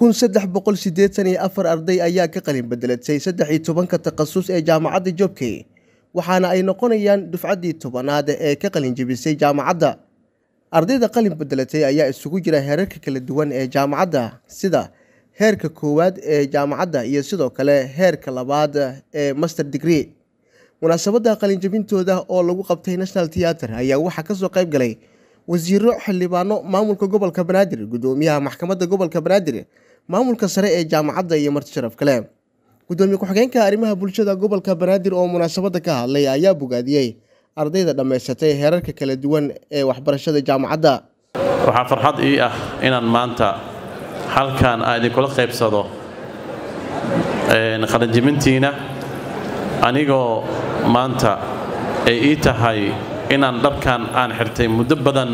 kun saddex boqol sideedsan iyo afar arday ayaa ka qalin bedelatay saddex iyo tobanka taqasus ee jaamacadda Jobkey waxaana ay noqonayaan dufcadii tobanaad ee ka qalin jabisay jaamacadda ardayda qalin bedelatay ayaa isugu jira heerarka kala duwan ee jaamacadda sida heerka koowaad ee jaamacadda iyo sidoo kale heerka labaad ee master degree munaasabada qalin jabintooda oo lagu qabtay National Theatre ayaa waxa ka soo qayb galay wasiirro xildhibaano maamulka gobolka Banaadir gudoomiyaha maxkamadda gobolka Banaadir maamulka sare ee jaamacadda iyo marti sharaf kale gudoomiye ku xigeenka arrimaha bulshada gobolka Banaadir oo munaasabada ka hadlay ayaa bogaadiyay ardayda dhameysatay heerarka kala duwan ee waxbarashada jaamacadda waxa farxad ii ah inaan maanta halkan aad idin kula qaybsado qalin jabintiina anigoo maanta ay ii tahay inaan dhabkan aan xirtay muddo badan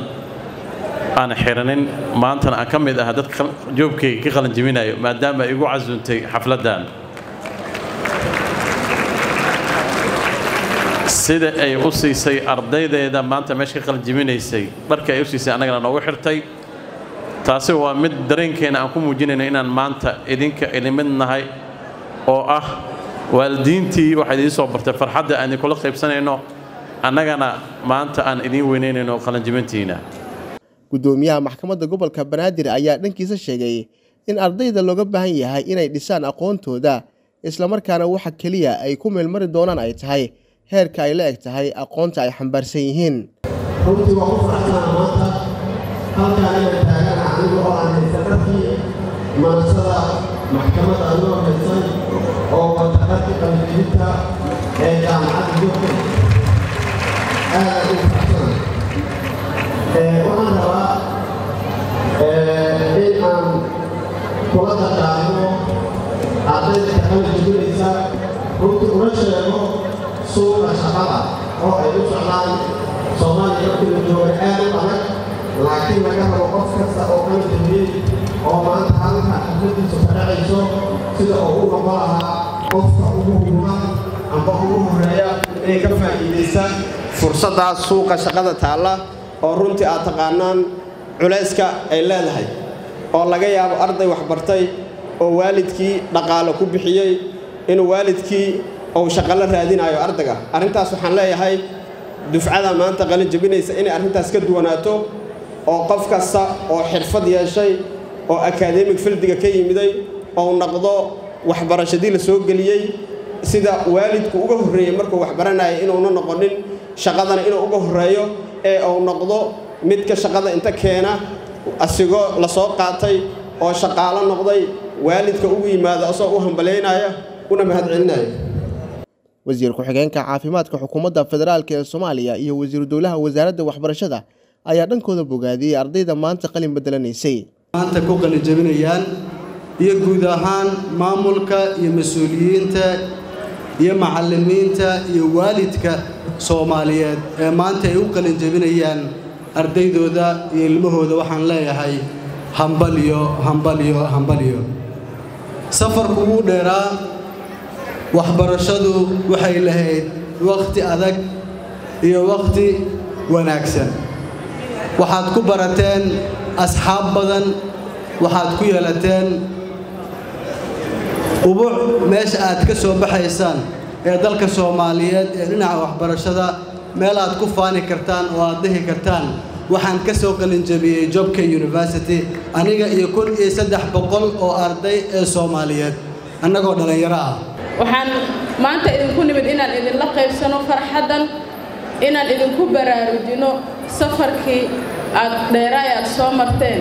aan xiranin maantana aan ka mid ah dad Jobkey ka qalin jabinayo maadaama ay igu casuuntay xafladan sida ay u siisay ardaydeeda maanta meesha ka qalin jabinaysay marka ay u siisay anagana noogu xirtay taasi waa mid dareenkeena aan ku muujinayno inaan maanta idinka ilminnahay oo ah waalidiintii waxay idin soo bartay farxadda aan kula qaybsanayno annagana maanta aan idin weyneenayno qalin jabintiina gudoomiyaha maxkamadda gobolka Banaadir ayaa dhankiisa sheegay in ardayda looga baahan yahay inay dhisaan aqoontooda isla markaana waxa kaliya ay ku meel mari doonaan ay tahay heerka ay la eg tahay aqoonta ay xambaarsan yihiin لكن لما وقفت أقول لي أو ما تعلمها أنتي ستعيشوا سيدأقول لها وقفت أمورها أمورها هي كفاية إنسان فرصة سوق شغلة تعالى أورنتي أتقانان علاسك إلا ذهي الله جاي أرضي وحبرتي أو والدك نقالك بحيي إنه والدك أو شغلة هذين أي أرضك أنت سبحان الله هاي دفعة ما أنت قلت جبني سأني أنت أسكت وناتو oo qof kasta oo xirfad yeeshay oo academic fieldiga ka yimiday oo naqdo waxbarashadii la soo galiyay sida waalidku uga horeeyay markuu wax baranayo inuu noqonin shaqadana inuu uga horeeyo ee uu noqdo mid ka shaqada inta keena asigoo la soo qaatay oo shaqaale noqday waalidka ugu yimaada asoo u hambaleenaya una mahadcelinaya wasiir ku xigeenka caafimaadka xukuumadda federaalka ee Soomaaliya iyo wasiir dawlaha wasaaradda waxbarashada ayaa dhankooda bogaadiyay ardayda maanta qalin bedelanaysay maanta ku qalin jabinayaan iyo guud ahaan maamulka iyo mas'uuliyiinta iyo macallimiinta iyo waalidka Soomaaliyeed ee maanta ay u qalin jabinayaan ardaydooda iyo ilmahooda waxaan leeyahay hambaliyo safarku ugu dheeraa waxbarashadu waxay lahayd waqti adag iyo waqti wanaagsan waxaad ku barateen asxaab badan waxaad ku yeelateen ubuc meesha aad ka soo baxaysaan ee dalka Soomaaliyeed ee dhinaca waxbarashada meel aad ku faani kartaan oo aad dhihi kartaan waxaan ka soo qalin jabiyay Jobkey University aniga iyo 1300 oo arday ee Soomaaliyeed annagoo dhalinyaro ah waxaan maanta idinku nimid inaan idin la qaybsano farxadan inaan idinku baraarujino safarkii aad dheeraayad soo marteen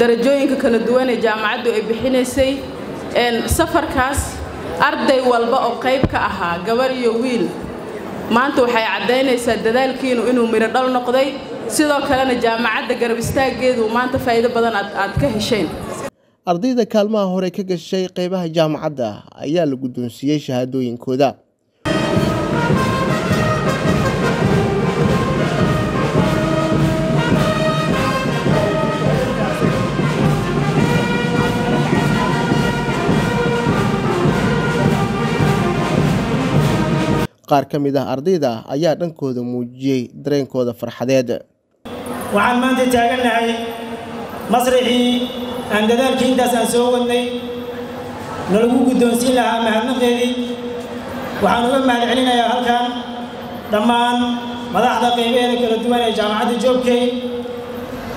darajooyinka kala duwan ee jaamacaddu ay bixinaysay safarkaas arday walba oo qayb ka ahaa gabar iyo wiil maanta waxay cadeynaysaa dadaalkiina inuu miro dhal noqday sidoo kale jaamacadda garab istaageedu maanta faa'iido badan aad ka hesheen ardayda kaalmaha hore ka gashay qaybaha jaamacadda ayaa la guddoonsiiyay shahaadooyinkooda. qaar ka mid ah ardayda ayaa dhankooda muujiyay dareenkooda farxadeed. waxaan maanta taaganahay masrixii aan dadaalkii intaas aan soo wadnay nalagu guddoonsiin lahaa mahadnaqeedii. waxaan uga mahadcelinayaa halkan dhammaan madaxda qaybeeda kala duwan ee jaamacadda Jobkey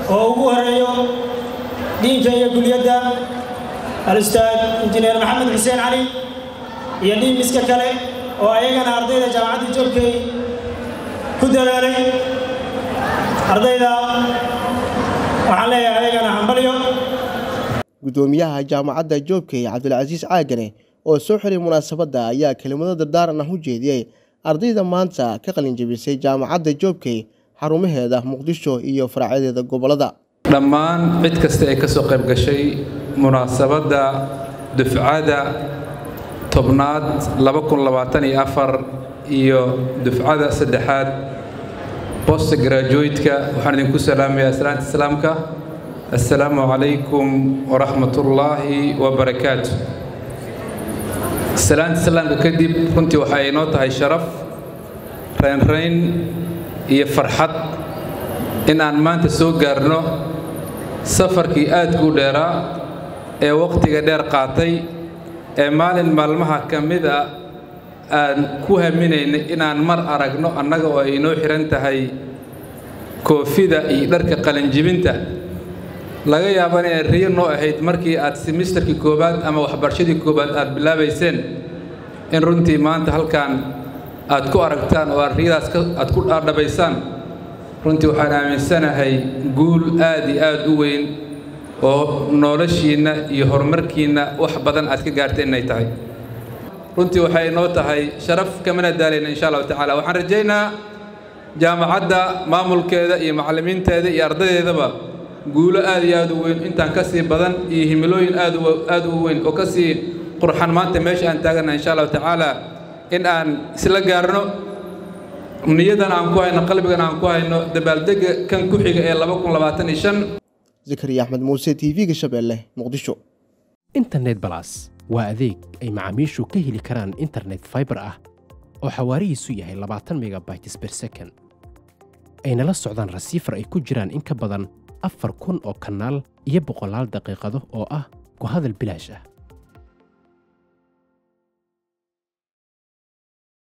oo ugu horeeyo diinka iyo kuliyadda al-ustaad injineer maxamed xuseen cali iyo diimiska kale oo ayagana ardayda jaamacadda Jobkey ku dadaalay. ardayda waxaan leeyahay ayagana hambalyo. gudoomiyaha jaamacadda Jobkey cabdulcasiis caagane oo soo xiray munaasabadda ayaa kelimado dardaaran ah u jeediyay ardayda maanta ka qalin jabisay jaamacadda Jobkey xarumaheeda muqdisho iyo faracyadeeda gobolada. dhammaan cid kasta ee ka soo qayb gashay munaasabadda dufcada tobnaad 2024 iyo dufcada saddexaad post graduate-ka waxaan idinku salaamayaa salaanta islaamka. assalaamu calaykum waraxmatullaahi wabarakaatu. salaanta islaamka kadib runtii waxa ay noo tahay sharaf, raynrayn iyo farxad inaan maanta soo gaarno safarkii aadka u dheeraa ee waqtiga dheer qaatay ee maalin maalmaha ka mid ah aan ku haminaynay inaan mar aragno annaga oo ay noo xiran tahay koofida iyo dharka qalinjibinta. laga yaabo inay riyo noo ahayd markii aad semesterkii koobaad ama waxbarashadii koobaad aad bilaabayseen, in runtii maanta halkaan aad ku aragtaan oo riyadaas aad ku dhaadhabaysaan. runtii waxaan aaminsanahay guul aad iyo aad u weyn oo noloshiina iyo horumarkiina wax badan aad ka gaarteen inay tahay. runtii waxay noo tahay sharaf kamana daalayna insha Allah ta'ala. waxaan rajaynaa jaamacadda maamulkeeda iyo macallimiinteeda iyo ardaydeedaba guulo aad iyo aad u weyn intaan ka sii badan iyo himilooyin aad u weyn oo ka sii qurxan maanta meesha aan taaganahay insha Allah ta'ala in aan isla gaarno niyadan aan ku hayno, qalbigan aan ku hayno dabaaldega kan ku xiga ee 2025. Zakariya Ahmed Muuse TV-ga Shabeelle Muqdisho. Internet Blast waa adeeg ay macaamiishu ka heli karaan internet fiber ah oo xawaarihiisu yahay 20 megabytes per second, ayna la socdaan rasiifar ay ku jiraan in ka badan 4,000 oo kanaal iyo 100 daqiiqado oo ah ku hadal bilaash ah.